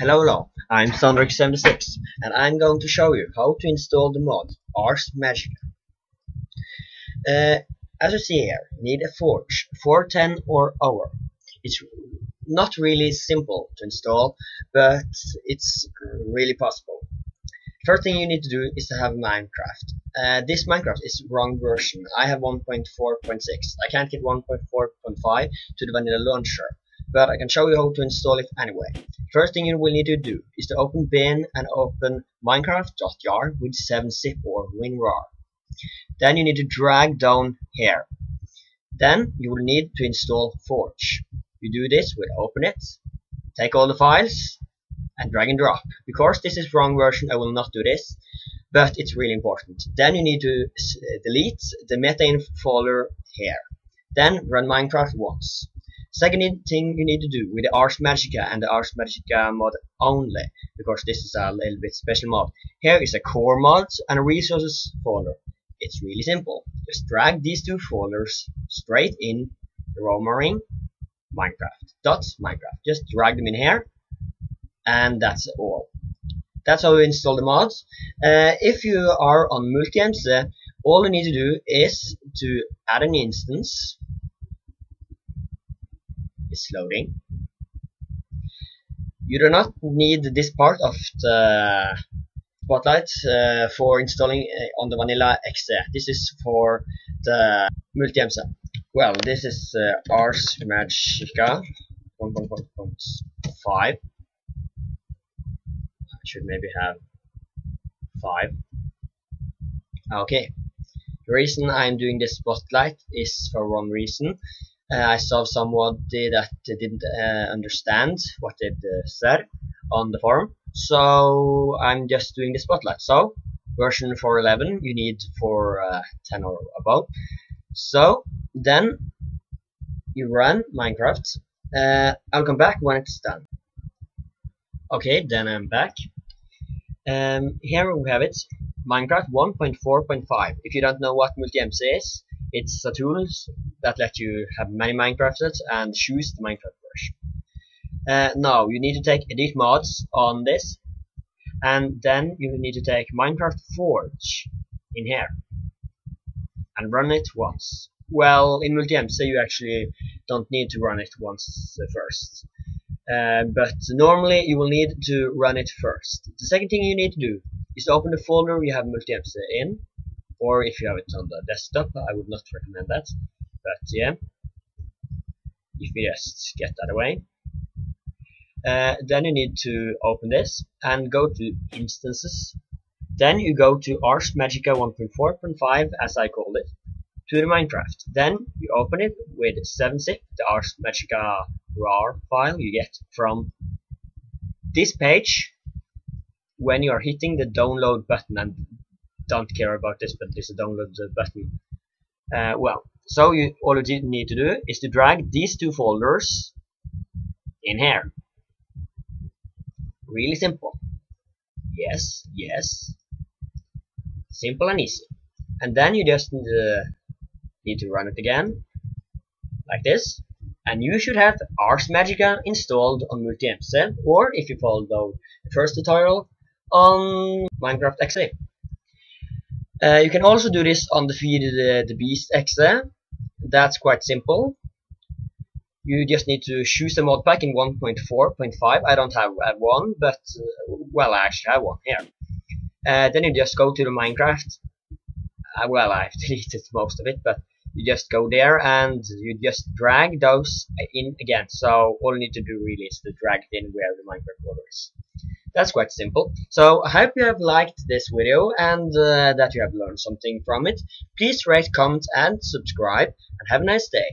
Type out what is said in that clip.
Hello, I'm Sondrex76 and I'm going to show you how to install the mod Ars Magica. As you see here, you need a Forge 410 or hour. It's not really simple to install, but it's really possible. First thing you need to do is to have Minecraft. This Minecraft is wrong version. I have 1.4.6. I can't get 1.4.5 to the vanilla launcher, but I can show you how to install it anyway. First thing you will need to do is to open bin and open minecraft.jar with 7zip or WinRAR. Then you need to drag down here. Then you will need to install Forge. You do this with open it, take all the files and drag and drop. Because this is wrong version, I will not do this, but it's really important. Then you need to delete the metainfo folder here. Then run Minecraft once. Second thing you need to do with the Ars Magica and the Ars Magica mod only, because this is a little bit special mod. Here is a core mods and a resources folder. It's really simple. Just drag these two folders straight in the roaming Minecraft. Just drag them in here, and that's all. That's how you install the mods. If you are on MultiMC, all you need to do is to add an instance. It's loading. You do not need this part of the spotlight for installing on the vanilla exe. This is for the MultiMC. Well, this is Ars Magica 1.1.5. I should maybe have 5. Okay. The reason I'm doing this spotlight is for one reason. I saw somebody that didn't understand what they said on the forum, so I'm just doing the spotlight. So version 4.11 you need for 10 or above. So then you run Minecraft. I'll come back when it's done. Okay, then I'm back. Here we have it, Minecraft 1.4.5. If you don't know what MultiMC is, it's a tool that lets you have many Minecrafts and choose the Minecraft version. Now you need to take edit mods on this, and then you need to take Minecraft Forge in here and run it once. Well, in MultiMC you actually don't need to run it once first, but normally you will need to run it first. The second thing you need to do is to open the folder you have MultiMC in. Or if you have it on the desktop, I would not recommend that. But yeah, if we just get that away, then you need to open this and go to instances. Then you go to Ars Magica 1.4.5, as I called it, to the Minecraft. Then you open it with 7zip, the Ars Magica RAR file you get from this page when you are hitting the download button. And don't care about this, but this is a download button. So all you need to do is to drag these two folders in here. Really simple. Yes. Simple and easy. And then you just need to run it again, like this. And you should have Ars Magica installed on MultiMC, or if you follow the first tutorial, on Minecraft exe. You can also do this on the feed the beast exe. That's quite simple. You just need to choose the mod pack in 1.4.5. I don't have one, but well, I actually have one here. Then you just go to the Minecraft. Well, I've deleted most of it, but you just go there and you just drag those in again. So all you need to do really is to drag it in where the Minecraft folder is. That's quite simple. So I hope you have liked this video and that you have learned something from it. Please rate, comment and subscribe, and have a nice day.